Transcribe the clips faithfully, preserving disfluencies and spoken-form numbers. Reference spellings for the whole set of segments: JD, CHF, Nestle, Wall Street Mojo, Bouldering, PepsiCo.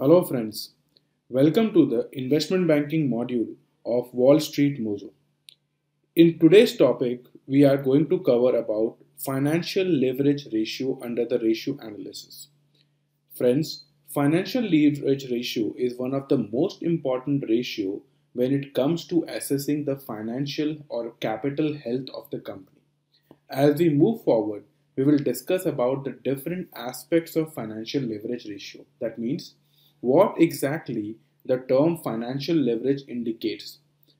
Hello friends, welcome to the investment banking module of Wall Street Mojo. In today's topic, we are going to cover about financial leverage ratio under the ratio analysis. Friends, financial leverage ratio is one of the most important ratio when it comes to assessing the financial or capital health of the company. As we move forward, we will discuss about the different aspects of financial leverage ratio. That means what exactly the term financial leverage indicates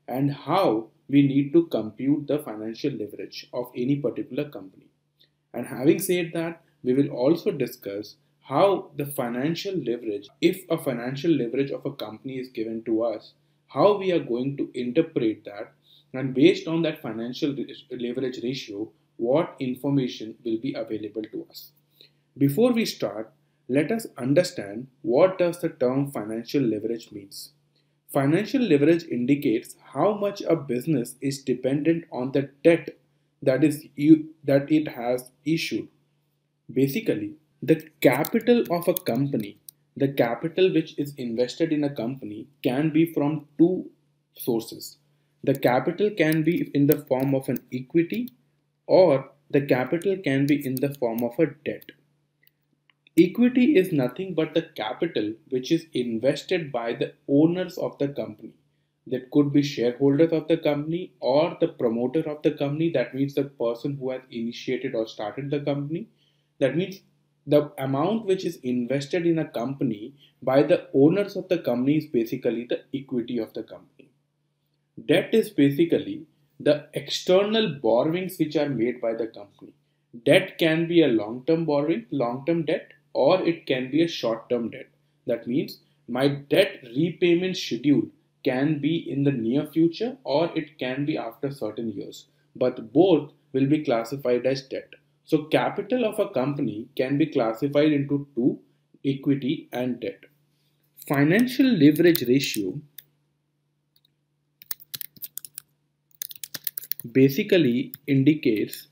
and how we need to compute the financial leverage of any particular company. And having said that, we will also discuss how the financial leverage, if a financial leverage of a company is given to us, how we are going to interpret that, and based on that financial leverage ratio, what information will be available to us. Before we start, let us understand what does the term financial leverage means. Financial leverage indicates how much a business is dependent on the debt that is that it has issued. Basically, the capital of a company, the capital which is invested in a company, can be from two sources. The capital can be in the form of an equity, or the capital can be in the form of a debt. Equity is nothing but the capital which is invested by the owners of the company. That could be shareholders of the company or the promoter of the company. That means the person who has initiated or started the company. That means the amount which is invested in a company by the owners of the company is basically the equity of the company. Debt is basically the external borrowings which are made by the company. Debt can be a long-term borrowing, long-term debt, or it can be a short-term debt. That means my debt repayment schedule can be in the near future or it can be after certain years, but both will be classified as debt. So capital of a company can be classified into two, equity and debt. Financial leverage ratio basically indicates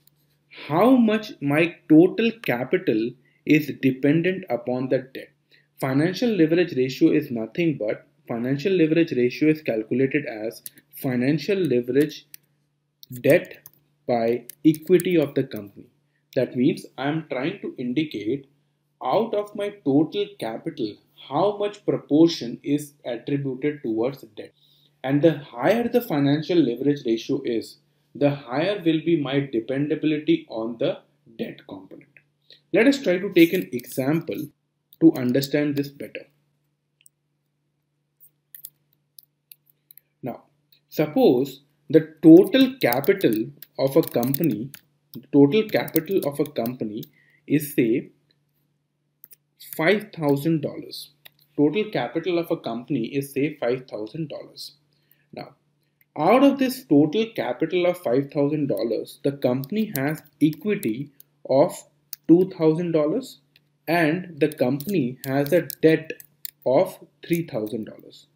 how much my total capital is dependent upon the debt. Financial leverage ratio is nothing but financial leverage ratio is calculated as financial leverage debt by equity of the company. That means I am trying to indicate out of my total capital how much proportion is attributed towards debt. And the higher the financial leverage ratio is, the higher will be my dependability on the debt component. Let us try to take an example to understand this better. Now, suppose the total capital of a company, the total capital of a company is say five thousand dollars. Total capital of a company is say five thousand dollars. Now, out of this total capital of five thousand dollars, the company has equity of two thousand dollars and the company has a debt of three thousand dollars.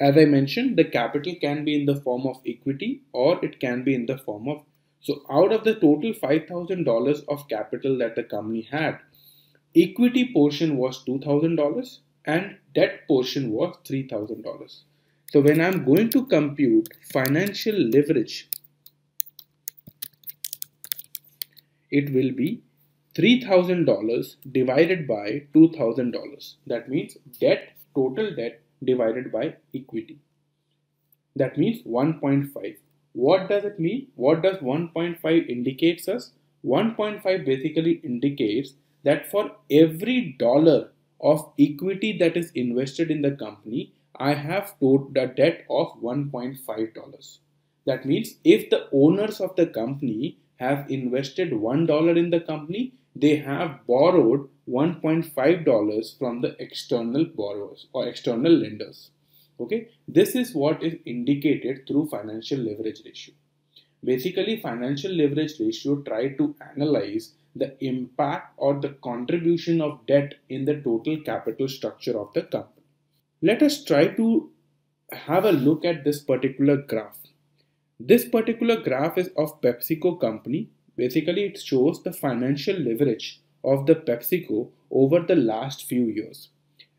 As I mentioned, the capital can be in the form of equity or it can be in the form of. So out of the total five thousand dollars of capital that the company had, equity portion was two thousand dollars and debt portion was three thousand dollars. So when I'm going to compute financial leverage, it will be three thousand dollars divided by two thousand dollars. That means debt, total debt divided by equity. That means one point five. What does it mean? What does one point five indicates us? one point five basically indicates that for every dollar of equity that is invested in the company, I have total debt of one point five dollars. That means if the owners of the company have invested one dollar in the company, they have borrowed one point five dollars from the external borrowers or external lenders. Okay, this is what is indicated through financial leverage ratio. Basically, financial leverage ratio try to analyze the impact or the contribution of debt in the total capital structure of the company. Let us try to have a look at this particular graph. This particular graph is of PepsiCo company. Basically, it shows the financial leverage of the PepsiCo over the last few years.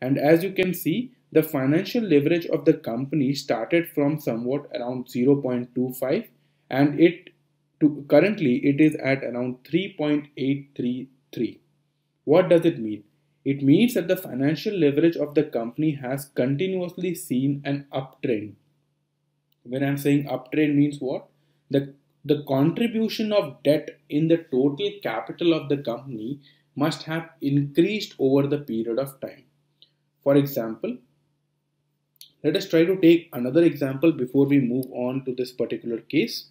And as you can see, the financial leverage of the company started from somewhat around zero point two five, and it to currently it is at around three point eight three three. What does it mean? It means that the financial leverage of the company has continuously seen an uptrend. When I'm saying uptrend means what? The, the contribution of debt in the total capital of the company must have increased over the period of time. For example, let us try to take another example before we move on to this particular case.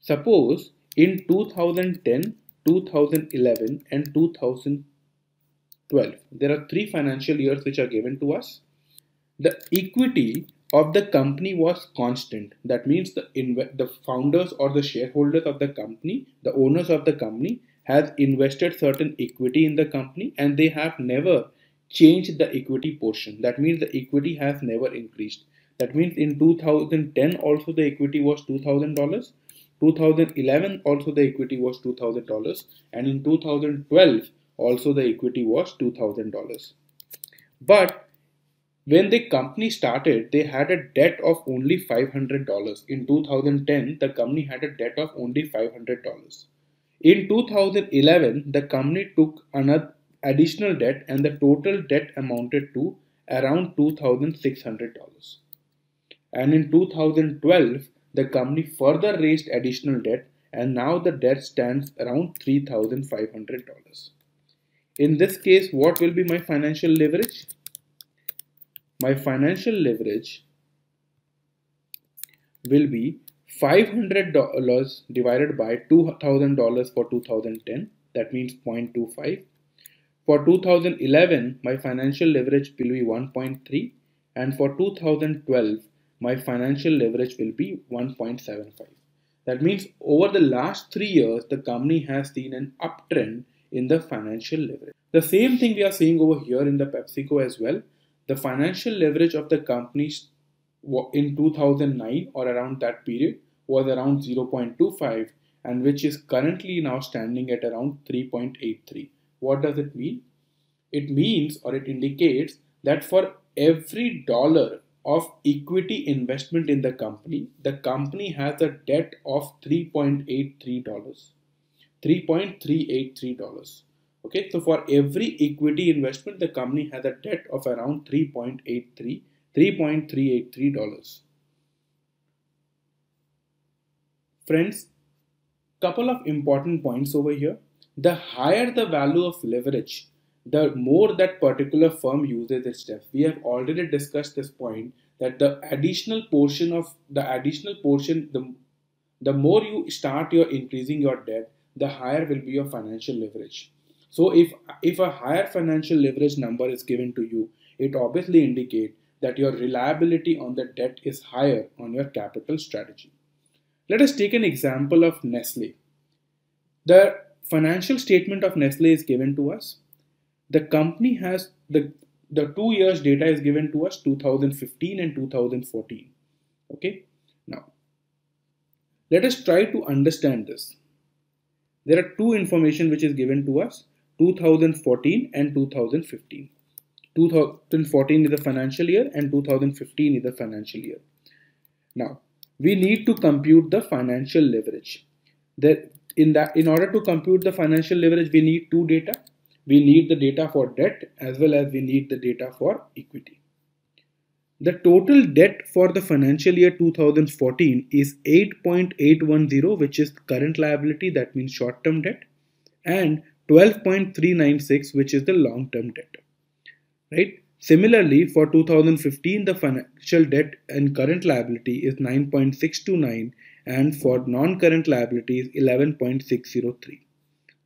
Suppose in two thousand ten, two thousand eleven and two thousand twelve, there are three financial years which are given to us. The equity of the company was constant. That means the, the founders or the shareholders of the company, the owners of the company, has invested certain equity in the company and they have never change the equity portion. That means the equity has never increased. That means in two thousand ten also the equity was two thousand dollars, two thousand eleven also the equity was two thousand dollars, and in two thousand twelve also the equity was two thousand dollars. But when the company started, they had a debt of only five hundred dollars. In two thousand ten, the company had a debt of only five hundred dollars. In two thousand eleven, the company took another additional debt and the total debt amounted to around two thousand six hundred dollars. And in two thousand twelve, the company further raised additional debt and now the debt stands around three thousand five hundred dollars. In this case, what will be my financial leverage? My financial leverage will be five hundred dollars divided by two thousand dollars for two thousand ten, that means zero point two five. For two thousand eleven, my financial leverage will be one point three, and for two thousand twelve, my financial leverage will be one point seven five. That means over the last three years, the company has seen an uptrend in the financial leverage. The same thing we are seeing over here in the PepsiCo as well. The financial leverage of the company in two thousand nine or around that period was around zero point two five, and which is currently now standing at around three point eight three. What does it mean? It means, or it indicates, that for every dollar of equity investment in the company, the company has a debt of three point eight three dollars. three point three eight three dollars. Okay, so for every equity investment, the company has a debt of around three point eight three dollars. Friends, couple of important points over here. The higher the value of leverage, the more that particular firm uses its debt. We have already discussed this point, that the additional portion of the additional portion, the, the more you start your increasing your debt, the higher will be your financial leverage. So if, if a higher financial leverage number is given to you, it obviously indicates that your reliability on the debt is higher on your capital strategy. Let us take an example of Nestle. The financial statement of Nestle is given to us. The company has the, the two years data is given to us, two thousand fifteen and two thousand fourteen. Okay. Now, let us try to understand this. There are two information which is given to us, two thousand fourteen and two thousand fifteen. two thousand fourteen is the financial year and two thousand fifteen is the financial year. Now, we need to compute the financial leverage. There, In, that, in order to compute the financial leverage, we need two data. We need the data for debt as well as we need the data for equity. The total debt for the financial year two thousand fourteen is eight point eight one zero, which is current liability, that means short-term debt, and twelve point three nine six, which is the long-term debt. Right? Similarly, for two thousand fifteen, the financial debt and current liability is nine point six two nine, and for non-current liability is eleven point six zero three,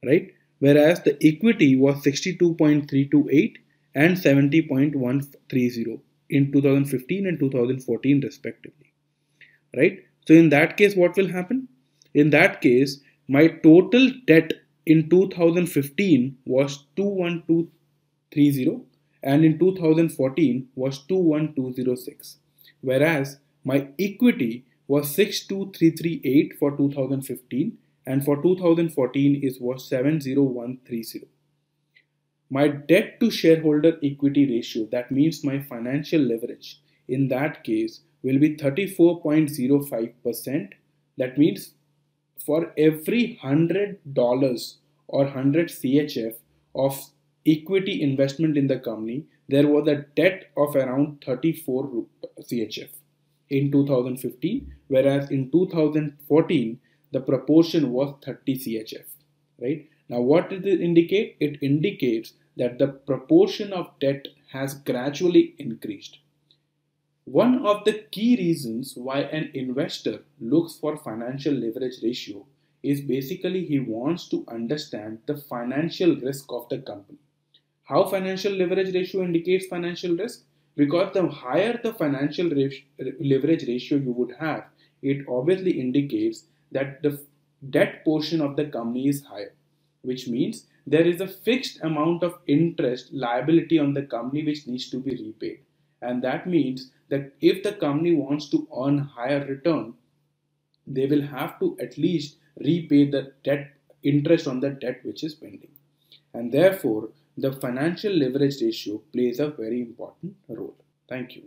right? Whereas the equity was sixty-two point three two eight and seventy point one three zero in two thousand fifteen and two thousand fourteen respectively, right? So in that case, what will happen? In that case, my total debt in two thousand fifteen was two one two three zero and in two thousand fourteen was two one two zero six, whereas my equity was six two three three eight for two thousand fifteen and for two thousand fourteen it was seven zero one three zero. My debt to shareholder equity ratio, that means my financial leverage, in that case will be thirty-four point zero five percent. That means for every one hundred dollars or one hundred C H F of equity investment in the company, there was a debt of around thirty-four C H F in two thousand fifteen, whereas in two thousand fourteen, the proportion was thirty C H F, right? Now, what does it indicate? It indicates that the proportion of debt has gradually increased. One of the key reasons why an investor looks for financial leverage ratio is basically he wants to understand the financial risk of the company. How financial leverage ratio indicates financial risk? Because the higher the financial leverage ratio you would have, it obviously indicates that the debt portion of the company is higher, which means there is a fixed amount of interest liability on the company which needs to be repaid. And that means that if the company wants to earn higher return, they will have to at least repay the debt interest on the debt which is pending. And therefore, the financial leverage ratio plays a very important role. Thank you.